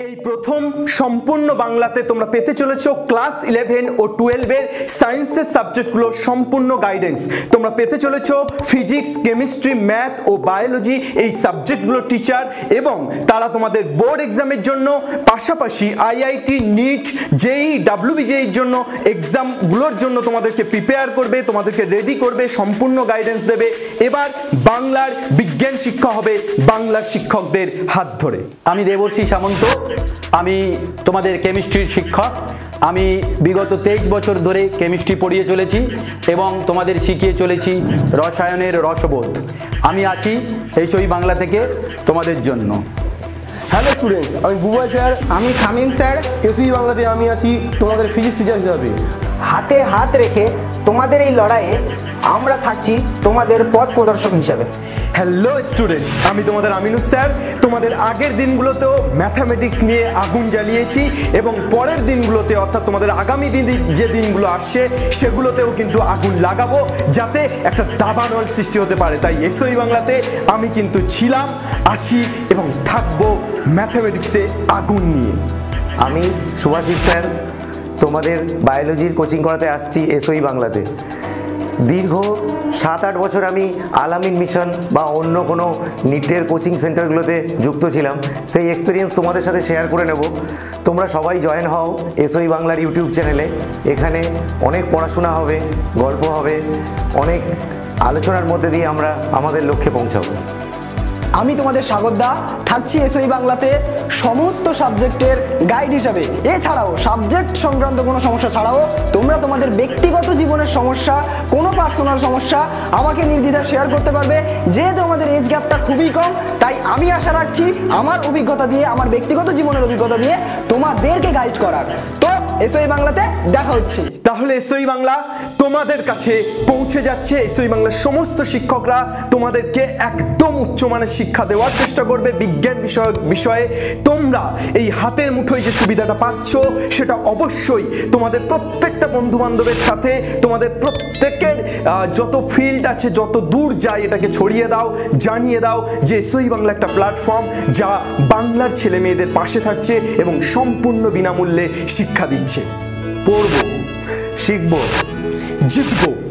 प्रथम सम्पूर्ण बांगलाते तोमरा पेते चलेछो क्लास 11 और 12 एर साइंसेर सबजेक्टगुलोर सम्पूर्ण गाइडेंस तोमरा पेते चलेछो फिजिक्स केमिस्ट्री मैथ और बायोलॉजी এই সাবজেক্টগুলোর টিচার এবং তারা তোমাদের বোর্ড এক্সামের জন্য পাশাপাশি আইআইটি নিট জেই ডব্লিউবিজেই এর জন্য এক্সামগুলোর জন্য তোমাদেরকে প্রিপেয়ার করবে তোমাদেরকে রেডি করবে সম্পূর্ণ গাইডেন্স দেবে। এবার বাংলার বিজ্ঞান শিক্ষা হবে বাংলা শিক্ষকদের হাত ধরে। আমি দেবর্ষী সামন্ত, আমি তোমাদের কেমিস্ট্রির শিক্ষক। আমি বিগত 23 বছর ধরে কেমিস্ট্রি পড়িয়ে চলেছি এবং তোমাদের শিখিয়ে চলেছি রসায়নের রসবোধ। আমি আছি SOE বাংলা থেকে তোমাদের জন্য। হ্যালো স্টুডেন্টস, আমি বুবা স্যার, আমি শামীম স্যার। SOE বাংলাতে আমি আছি তোমাদের ফিজিক্স টিচার হিসাবে। হাতে হাত রেখে তোমাদের এই লড়াইয়ে আমরা থাকছি তোমাদের পথ প্রদর্শক হিসাবে। হ্যালো স্টুডেন্টস, আমি তোমাদের আমিনুর স্যার। তোমাদের আগের দিনগুলোতেও ম্যাথামেটিক্স নিয়ে আগুন জ্বালিয়েছি এবং পরের দিনগুলোতে অর্থাৎ তোমাদের আগামী দিন যে দিনগুলো আসছে সেগুলোতেও কিন্তু আগুন লাগাবো যাতে একটা দাবানল সৃষ্টি হতে পারে। তাই SOE বাংলাতে আমি কিন্তু ছিলাম, আছি এবং থাকবো ম্যাথামেটিক্সে আগুন নিয়ে। আমি শুভাশিস স্যার, তোমাদের বায়োলজির কোচিং করাতে আসছি SOE বাংলাতে। দীর্ঘ 7-8 বছর আমি আলামিন মিশন বা অন্য কোনো নিটের কোচিং সেন্টারগুলোতে যুক্ত ছিলাম, সেই এক্সপিরিয়েন্স তোমাদের সাথে শেয়ার করে নেব। তোমরা সবাই জয়েন হও SOE বাংলার ইউটিউব চ্যানেলে। এখানে অনেক পড়াশোনা হবে, গল্প হবে, অনেক আলোচনার মধ্যে দিয়ে আমরা আমাদের লক্ষ্যে পৌঁছাবো। আমি তোমাদের স্বাগত দা, থাকছি SOE বাংলাতে সমস্ত সাবজেক্টের গাইড হিসাবে। এছাড়াও সাবজেক্ট সংক্রান্ত কোনো সমস্যা ছাড়াও তোমরা তোমাদের ব্যক্তিগত জীবনের সমস্যা, কোনো পার্সোনাল সমস্যা আমাকে নির্দ্বিধায় শেয়ার করতে পারবে। যেহেতু আমাদের এজ গ্যাপটা খুবই কম, তাই আমি আশা রাখছি আমার অভিজ্ঞতা দিয়ে, আমার ব্যক্তিগত জীবনের অভিজ্ঞতা দিয়ে তোমাদেরকে গাইড করার। তো SOE বাংলাতে দেখা হচ্ছে। তাহলে SOE বাংলা তোমাদের কাছে পৌঁছে যাচ্ছে। SOE বাংলার সমস্ত শিক্ষকরা তোমাদেরকে একদম উচ্চমানের শিক্ষা দেওয়ার চেষ্টা করবে বিজ্ঞান বিষয়ক বিষয়ে। তোমরা এই হাতের মুঠোয় যে সুবিধাটা পাচ্ছ সেটা অবশ্যই তোমাদের প্রত্যেকটা বন্ধু বান্ধবের সাথে, তোমাদের প্রত্যেকের যত ফিল্ড আছে, যত দূর যায় এটাকে ছড়িয়ে দাও, জানিয়ে দাও যে SOE বাংলা একটা প্ল্যাটফর্ম যা বাংলার ছেলে মেয়েদের পাশে থাকছে এবং সম্পূর্ণ বিনামূল্যে শিক্ষা দিচ্ছে। পড়ব, শিখব, জিতব।